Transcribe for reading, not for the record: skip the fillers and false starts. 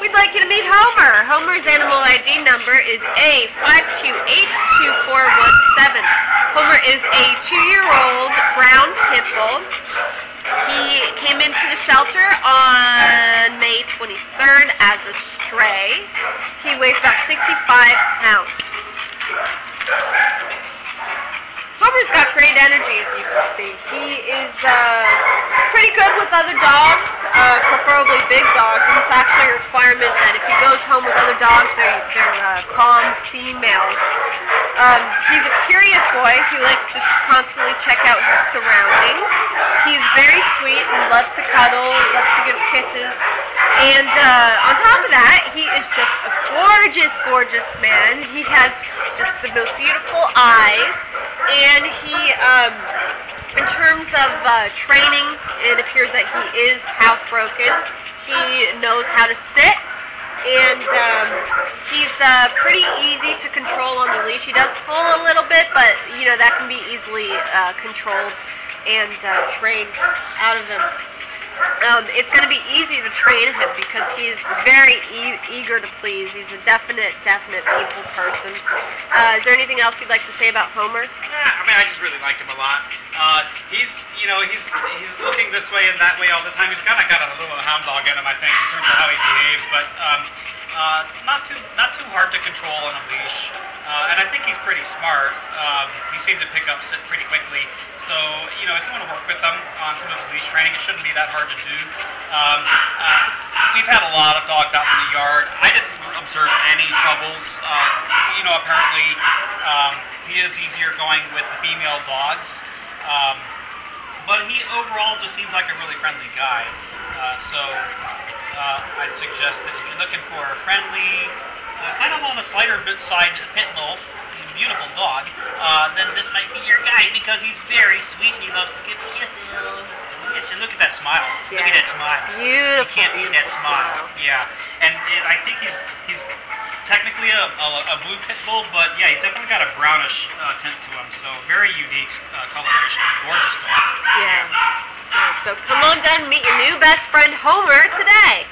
We'd like you to meet Homer. Homer's animal ID number is A5282417. Homer is a 2-year-old brown pit bull. He came into the shelter on May 23rd as a stray. He weighs about 65 pounds. Homer's got great energy, as you can see. He is pretty good with other dogs, preferably big dogs, and it's actually a requirement that if he goes home with other dogs, they're calm females. He's a curious boy. He likes to constantly check out his surroundings. He's very sweet and loves to cuddle, loves to give kisses, and on top of that, he is just a gorgeous, gorgeous man. He has just the most beautiful eyes, and he, in terms of training, it appears that he is housebroken. He knows how to sit, and he's pretty easy to control on the leash. He does pull a little bit, but you know that can be easily controlled and trained out of him. It's going to be easy to train him because he's very eager to please. He's a definite people person. Is there anything else you'd like to say about Homer? Yeah, I mean, I just really liked him a lot. He's, you know, he's looking this way and that way all the time. He's kind of got a little hound dog in him, I think, in terms of how he behaves, but not too hard to control on a leash. And I think he's pretty smart. He seemed to pick up sit pretty quickly. So, you know, if you want to work with him on some of his leash training, it shouldn't be that hard to do. We've had a lot of dogs out in the yard. I didn't observe any troubles. You know, apparently he is easier going with the female dogs. But he overall just seems like a really friendly guy. So I'd suggest that if you're looking for a friendly, kind of on the slighter bit side, pit bull, he's a beautiful dog, then this might be your guy because he's very sweet and he loves to give kisses. Look at that smile. Yeah. Look at that smile. Beautiful. You can't beat that smile. Yeah. And I think he's technically a blue pit bull, but yeah, he's definitely got a brownish tint to him. So very unique coloration. Gorgeous dog. Yeah. So come on down and meet your new best friend Homer today.